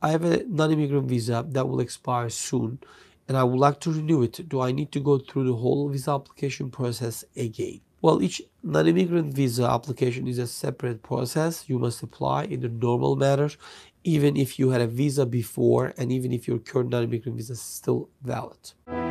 I have a non-immigrant visa that will expire soon, and I would like to renew it. Do I need to go through the whole visa application process again? Well, each non-immigrant visa application is a separate process. You must apply in the normal manner, even if you had a visa before and even if your current non-immigrant visa is still valid.